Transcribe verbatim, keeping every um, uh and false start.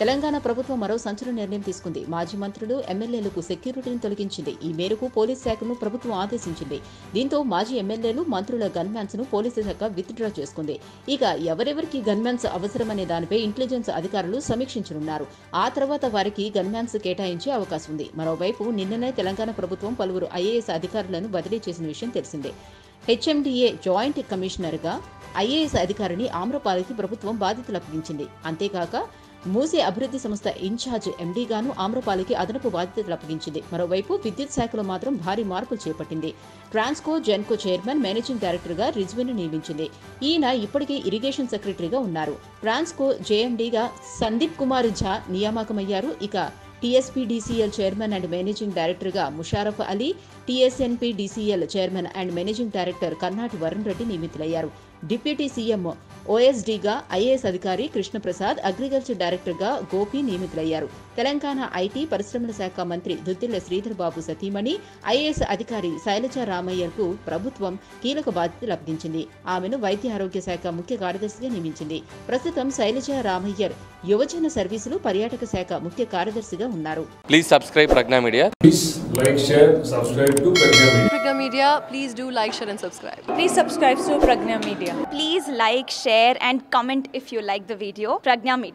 తెలంగాణ ప్రభుత్వం మరో సంచలన నిర్ణయం తీసుకుంది. మాజీ మంత్రులు, ఎమ్మెల్యేలకు సెక్యూరిటీని తొలగించింది. ఈ మేరకు పోలీస్ శాఖను ప్రభుత్వం ఆదేశించింది. దీంతో మాజీ ఎమ్మెల్యేలు, మంత్రుల గన్మ్యాన్స్ ను పోలీసు శాఖ విత్డ్రా చేసుకుంది. ఇక ఎవరెవరికి గన్మ్యాన్స్ అవసరమనే దానిపై ఇంటెలిజెన్స్ అధికారులు సమీక్షించనున్నారు. ఆ తర్వాత వారికి గన్మ్యాన్స్ కేటాయించే అవకాశం ఉంది. మరోవైపు నిన్ననే తెలంగాణ ప్రభుత్వం పలువురు ఐఏఎస్ అధికారులను బదిలీ చేసిన విషయం తెలిసిందే. హెచ్ఎండిఏ జాయింట్ కమిషనర్గా ఐఏఎస్ అధికారిని ఆమ్రపాలికి ప్రభుత్వం బాధ్యతలు అప్పగించింది. అంతేకాక మూసీ అభివృద్ధి సంస్థ ఇన్ఛార్జ్ ఎండీగాను ఆమ్రపాలికి అదనపు బాధ్యతలు అప్పగించింది. మరోవైపు విద్యుత్ శాఖలో మాత్రం భారీ మార్పులు చేపట్టింది. ట్రాన్స్కో జెన్కో చైర్మన్, మేనేజింగ్ డైరెక్టర్గా రిజ్వీని నియమించింది. ఈయన ఇప్పటికే ఇరిగేషన్ సెక్రటరీగా ఉన్నారు. ట్రాన్స్కో జేఎండీగా సందీప్ కుమార్ ఝా నియామకమయ్యారు. ఇక tsp DCL chairman and managing డైరెక్టర్గా Musharraf Ali, టీఎస్ఎన్పీ DCL chairman and managing director Karnati Varun Reddy నియమితులయ్యారు. డిప్యూటీ సీఎం ఓఎస్డీగా ఐఏఎస్ అధికారి కృష్ణ ప్రసాద్, అగ్రికల్చర్ డైరెక్టర్గా గోపి నియమితులయ్యారు. తెలంగాణ ఐటీ పరిశ్రమల శాఖ మంత్రి దొత్తిళ్ల శ్రీధర్ బాబు సతీమణి ఐఏఎస్ అధికారి శైలజా రామయ్యర్కు ప్రభుత్వం కీలక బాధ్యతలు అప్పగించింది. ఆమెను వైద్య ఆరోగ్య శాఖ ముఖ్య కార్యదర్శిగా నియమించింది. ప్రస్తుతం శైలజా రామయ్యర్ యువజన సర్వీసులు, పర్యాటక శాఖ ముఖ్య కార్యదర్శిగా ఉన్నారు. Please subscribe Pragna media. Please like, share, subscribe to Pragna media. Pragna media please do like, share and subscribe. Please subscribe to Pragna media. Please like, share and comment if you like the video. Pragna Media.